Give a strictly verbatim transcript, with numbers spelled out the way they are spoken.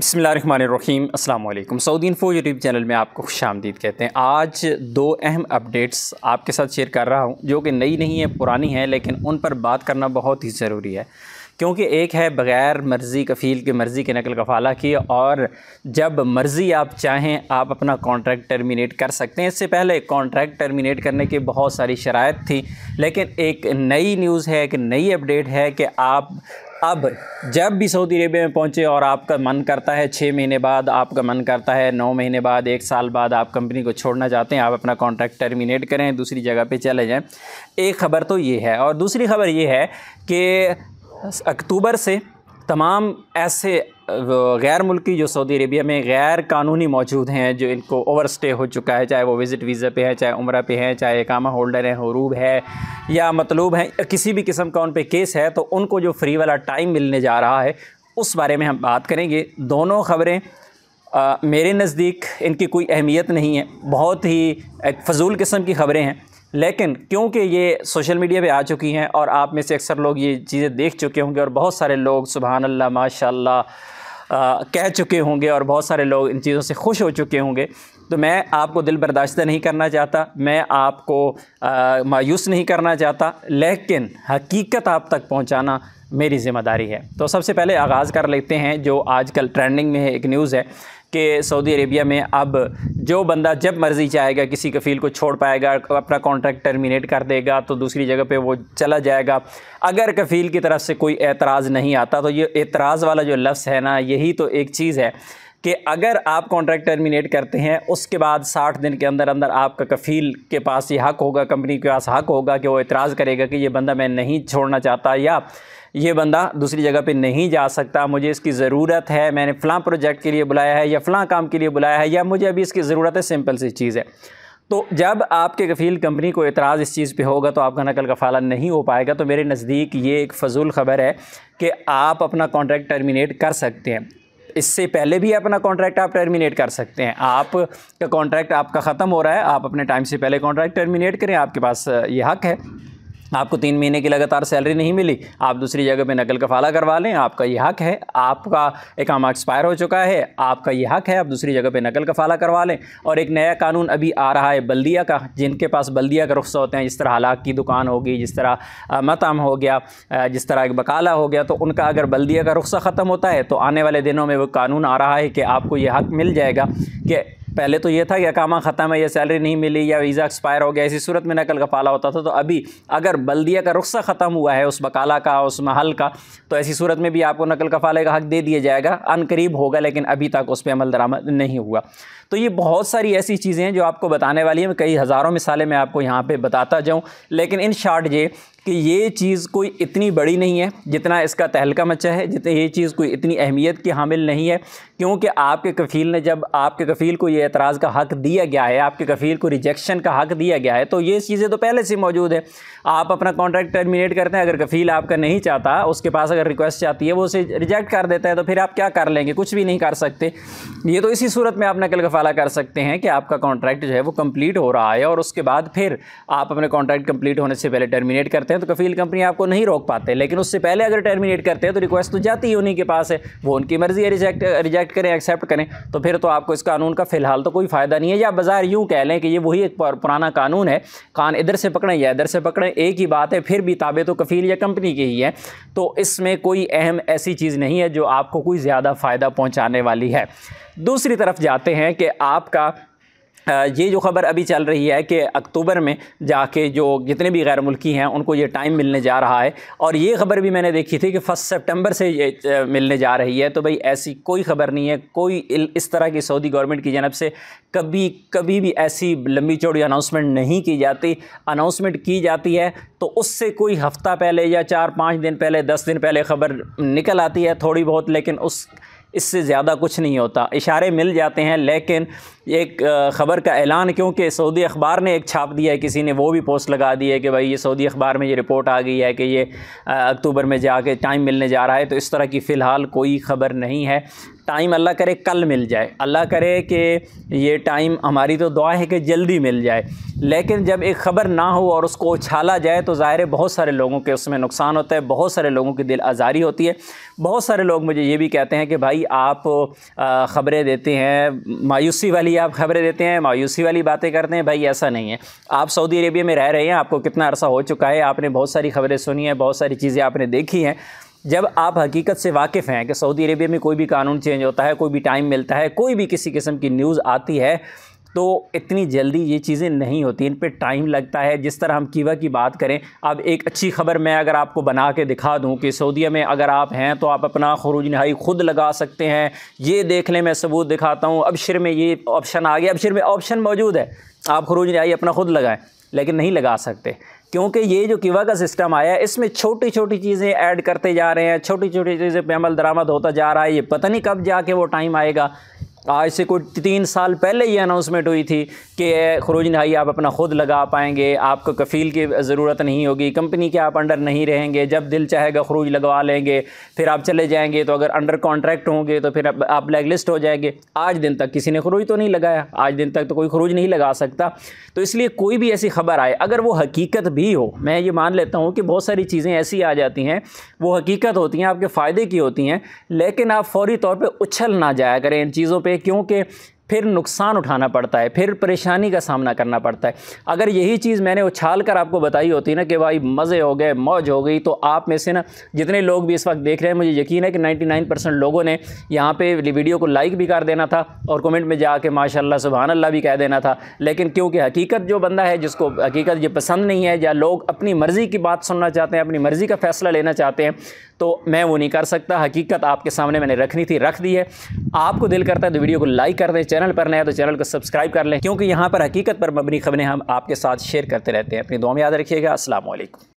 बिस्मिल्लाहिर्रहमानिर्रहीम। अस्सलाम वालेकुम। सऊदी इन्फो यूट्यूब चैनल में आपको खुशामदीद कहते हैं। आज दो अहम अपडेट्स आपके साथ शेयर कर रहा हूं, जो कि नई नहीं है, पुरानी है, लेकिन उन पर बात करना बहुत ही ज़रूरी है, क्योंकि एक है बग़ैर मर्ज़ी कफ़ील के मर्ज़ी के नकल कफ़ाला की, और जब मर्ज़ी आप चाहें आप अपना कॉन्ट्रैक्ट टर्मिनेट कर सकते हैं। इससे पहले कॉन्ट्रैक्ट टर्मिनेट करने की बहुत सारी शराइत थी, लेकिन एक नई न्यूज़ है, एक नई अपडेट है कि आप अब जब भी सऊदी अरेबिया में पहुँचे और आपका मन करता है, छः महीने बाद आपका मन करता है, नौ महीने बाद, एक साल बाद आप कंपनी को छोड़ना चाहते हैं, आप अपना कॉन्ट्रैक्ट टर्मिनेट करें, दूसरी जगह पे चले जाएं। एक ख़बर तो ये है, और दूसरी ख़बर ये है कि अक्टूबर से तमाम ऐसे गैर मुल्की जो सऊदी अरेबिया में गैर कानूनी मौजूद हैं, जो इनको ओवर स्टे हो चुका है, चाहे वो विज़िट वीज़ा पे है, चाहे उम्रा पे है, चाहे इकामा होल्डर हैं, हुरूब है या मतलूब हैं, किसी भी किस्म का उन पे केस है, तो उनको जो फ्री वाला टाइम मिलने जा रहा है उस बारे में हम बात करेंगे। दोनों ख़बरें मेरे नज़दीक इनकी कोई अहमियत नहीं है, बहुत ही एक फजूल किस्म की ख़बरें हैं, लेकिन क्योंकि ये सोशल मीडिया पे आ चुकी हैं और आप में से अक्सर लोग ये चीज़ें देख चुके होंगे और बहुत सारे लोग सुबहान अल्लाह माशाल्लाह कह चुके होंगे और बहुत सारे लोग इन चीज़ों से खुश हो चुके होंगे, तो मैं आपको दिल बर्दाश्त नहीं करना चाहता, मैं आपको आ, मायूस नहीं करना चाहता, लेकिन हकीकत आप तक पहुँचाना मेरी ज़िम्मेदारी है। तो सबसे पहले आगाज़ कर लेते हैं जो आजकल ट्रेंडिंग में है। एक न्यूज़ है कि सऊदी अरेबिया में अब जो बंदा जब मर्ज़ी चाहेगा किसी कफ़ील को छोड़ पाएगा, अपना कॉन्ट्रैक्ट टर्मिनेट कर देगा तो दूसरी जगह पे वो चला जाएगा, अगर कफ़ील की तरफ से कोई एतराज़ नहीं आता। तो ये एतराज़ वाला जो लफ्ज़ है ना, यही तो एक चीज़ है कि अगर आप कॉन्ट्रैक्ट टर्मिनेट करते हैं उसके बाद साठ दिन के अंदर अंदर आपका कफ़ील के पास ये हक़ होगा, कंपनी के पास हक़ होगा कि वो एतराज़ करेगा कि ये बंदा मैं नहीं छोड़ना चाहता, या ये बंदा दूसरी जगह पे नहीं जा सकता, मुझे इसकी ज़रूरत है, मैंने फ़लाँ प्रोजेक्ट के लिए बुलाया है या फ़लाँ काम के लिए बुलाया है, या मुझे अभी इसकी ज़रूरत है, सिंपल सी चीज़ है। तो जब आपके कफ़ील कंपनी को एतराज़ इस चीज़ पे होगा तो आपका नकल कफ़ाला नहीं हो पाएगा। तो मेरे नज़दीक ये एक फ़जूल ख़बर है कि आप अपना कॉन्ट्रैक्ट टर्मिनेट कर सकते हैं। इससे पहले भी अपना कॉन्ट्रैक्ट आप टर्मिनेट कर सकते हैं। आपका कॉन्ट्रैक्ट आपका ख़त्म हो रहा है, आप अपने टाइम से पहले कॉन्ट्रैक्ट टर्मिनेट करें, आपके पास ये हक़ है। आपको तीन महीने की लगातार सैलरी नहीं मिली, आप दूसरी जगह पे नकल कफ़ाला करवा लें, आपका ये हक़ है। आपका इकामा एक्सपायर हो चुका है, आपका ये हक़ है, आप दूसरी जगह पे नकल कफ़ाला करवा लें। और एक नया कानून अभी आ रहा है बल्दिया का, जिनके पास बल्दिया का रुख्सा होते हैं, जिस तरह हलाक की दुकान होगी, जिस तरह मताम हो गया, जिस तरह एक बकाला हो गया, तो उनका अगर बल्दिया का रुख्सा ख़त्म होता है तो आने वाले दिनों में वो कानून आ रहा है कि आपको ये हक़ मिल जाएगा कि पहले तो ये था कि अकामा ख़त्म है या सैलरी नहीं मिली या वीज़ा एक्सपायर हो गया, इसी सूरत में नकल कफ़ाला होता था। तो अभी अगर बल्दिया का रुख्सा ख़त्म हुआ है उस बकाला का, उस महल का, तो ऐसी सूरत में भी आपको नकल कफ़ाले का हक़ दे दिया जाएगा। अनकरीब होगा, लेकिन अभी तक उस पर अमल दरामद नहीं हुआ। तो ये बहुत सारी ऐसी चीज़ें हैं जो आपको बताने वाली हैं। कई हज़ारों मिसालें मैं आपको यहाँ पर बताता जाऊँ, लेकिन इन शॉर्ट ये कि ये चीज़ कोई इतनी बड़ी नहीं है जितना इसका तहलका मचा है, जितनी ये चीज़ कोई इतनी अहमियत की हामिल नहीं है, क्योंकि आपके कफ़ील ने, जब आपके कफ़ील को ये एतराज़ का हक़ दिया गया है, आपके कफ़ील को रिजेक्शन का हक़ दिया गया है, तो ये चीज़ें तो पहले से मौजूद है। आप अपना कॉन्ट्रैक्ट टर्मिनेट करते हैं, अगर कफ़ील आपका नहीं चाहता, उसके पास अगर रिक्वेस्ट आती है वो उसे रिजेक्ट कर देता है, तो फिर आप क्या कर लेंगे? कुछ भी नहीं कर सकते। ये तो इसी सूरत में आप नकल कफ़ाला कर सकते हैं कि आपका कॉन्ट्रैक्ट जो है वो कम्प्लीट हो रहा है, और उसके बाद फिर आप अपने कॉन्ट्रैक्ट कम्प्लीट होने से पहले टर्मिनेट करते हैं, तो कफ़ील कंपनी आपको नहीं रोक पाते। लेकिन उससे पहले अगर टर्मिनेट करते हैं तो रिक्वेस्ट तो जाती ही उन्हीं के पास है, वो उनकी मर्ज़ी है, रिजेक्ट रिजेक्ट करें, एक्सेप्ट करें। तो फिर तो आपको इस कानून का फ़िलहाल तो कोई फ़ायदा नहीं है, या बाजार यूँ कह लें कि ये वही एक पुराना कानून है, कान इधर से पकड़ें या इधर से पकड़ें एक ही बात है, फिर भी ताबे तो कफ़ील या कंपनी के ही है। तो इसमें कोई अहम ऐसी चीज़ नहीं है जो आपको कोई ज़्यादा फ़ायदा पहुँचाने वाली है। दूसरी तरफ जाते हैं कि आपका ये जो ख़बर अभी चल रही है कि अक्टूबर में जाके जो जितने भी गैर मुल्की हैं उनको ये टाइम मिलने जा रहा है, और ये ख़बर भी मैंने देखी थी कि फ़र्स्ट सितंबर से ये मिलने जा रही है। तो भाई ऐसी कोई ख़बर नहीं है, कोई इस तरह की सऊदी गवर्नमेंट की जानब से कभी कभी भी ऐसी लंबी चौड़ी अनाउंसमेंट नहीं की जाती। अनाउंसमेंट की जाती है तो उससे कोई हफ़्ता पहले या चार पाँच दिन पहले, दस दिन पहले ख़बर निकल आती है थोड़ी बहुत, लेकिन उस इससे ज़्यादा कुछ नहीं होता। इशारे मिल जाते हैं, लेकिन एक ख़बर का ऐलान, क्योंकि सऊदी अखबार ने एक छाप दिया है, किसी ने वो भी पोस्ट लगा दी है कि भाई ये सऊदी अखबार में ये रिपोर्ट आ गई है कि ये अक्टूबर में जाके टाइम मिलने जा रहा है, तो इस तरह की फ़िलहाल कोई ख़बर नहीं है। टाइम अल्लाह करे कल मिल जाए, अल्लाह करे कि ये टाइम हमारी तो दुआ है कि जल्दी मिल जाए, लेकिन जब एक ख़बर ना हो और उसको उछाला जाए तो ज़ाहिर है बहुत सारे लोगों के उसमें नुकसान होता है, बहुत सारे लोगों की दिल आज़ारी होती है। बहुत सारे लोग मुझे ये भी कहते हैं कि भाई आप ख़बरें देते हैं मायूसी वाली, आप ख़बरें देते हैं मायूसी वाली बातें करते हैं। भाई ऐसा नहीं है, आप सऊदी अरेबिया में रह रहे हैं, आपको कितना अरसा हो चुका है, आपने बहुत सारी ख़बरें सुनी हैं, बहुत सारी चीज़ें आपने देखी हैं। जब आप हकीकत से वाकिफ़ हैं कि सऊदी अरेबिया में कोई भी कानून चेंज होता है, कोई भी टाइम मिलता है, कोई भी किसी किस्म की न्यूज़ आती है तो इतनी जल्दी ये चीज़ें नहीं होती, इन पे टाइम लगता है। जिस तरह हम कीवा की बात करें, अब एक अच्छी ख़बर मैं अगर आपको बना के दिखा दूं कि सऊदीया में अगर आप हैं तो आप अपना खरूज नहाई खुद लगा सकते हैं, ये देख लें, मैं सबूत दिखाता हूं, अबशर में ये ऑप्शन आ गया, अबशर में ऑप्शन मौजूद है, आप खरूज नहाई अपना खुद लगाएँ, लेकिन नहीं लगा सकते क्योंकि ये जो कीवा का सिस्टम आया है इसमें छोटी छोटी चीज़ें ऐड करते जा रहे हैं, छोटी छोटी चीज़ें पे अमल दरामद होता जा रहा है। ये पता नहीं कब जाके वो टाइम आएगा। आज से कोई तीन साल पहले ये अनाउंसमेंट हुई थी कि खरूज नहाई आप अपना ख़ुद लगा पाएंगे, आपको कफ़ील की ज़रूरत नहीं होगी, कंपनी के आप अंडर नहीं रहेंगे, जब दिल चाहेगा खरूज लगवा लेंगे, फिर आप चले जाएंगे तो अगर अंडर कॉन्ट्रैक्ट होंगे तो फिर आप ब्लैक लिस्ट हो जाएंगे। आज दिन तक किसी ने खरूज तो नहीं लगाया, आज दिन तक तो कोई खरूज नहीं लगा सकता। तो इसलिए कोई भी ऐसी ख़बर आए, अगर वो हकीकत भी हो, मैं ये मान लेता हूँ कि बहुत सारी चीज़ें ऐसी आ जाती हैं वो हकीकत होती हैं, आपके फ़ायदे की होती हैं, लेकिन आप फ़ौरी तौर पर उछल ना जाया करें इन चीज़ों पर, क्योंकि फिर नुकसान उठाना पड़ता है, फिर परेशानी का सामना करना पड़ता है। अगर यही चीज़ मैंने उछाल कर आपको बताई होती ना कि भाई मज़े हो गए, मौज हो गई, तो आप में से ना जितने लोग भी इस वक्त देख रहे हैं, मुझे यकीन है कि निन्यानवे परसेंट लोगों ने यहाँ पे वीडियो को लाइक भी कर देना था और कमेंट में जाके माशाल्लाह सुभान अल्लाह भी कह देना था, लेकिन क्योंकि हकीकत जो बंदा है, जिसको हकीकत ये पसंद नहीं है, या लोग अपनी मर्ज़ी की बात सुनना चाहते हैं, अपनी मर्ज़ी का फ़ैसला लेना चाहते हैं, तो मैं वो नहीं कर सकता। हकीकत आपके सामने मैंने रखनी थी, रख दी है। आपको दिल करता है तो वीडियो को लाइक कर दें, चैनल पर नया तो चैनल को सब्सक्राइब कर लें, क्योंकि यहाँ पर हकीकत पर मबनी खबरें हम आपके साथ शेयर करते रहते हैं। अपनी दुआ में याद रखिएगा। अस्सलाम वालेकुम।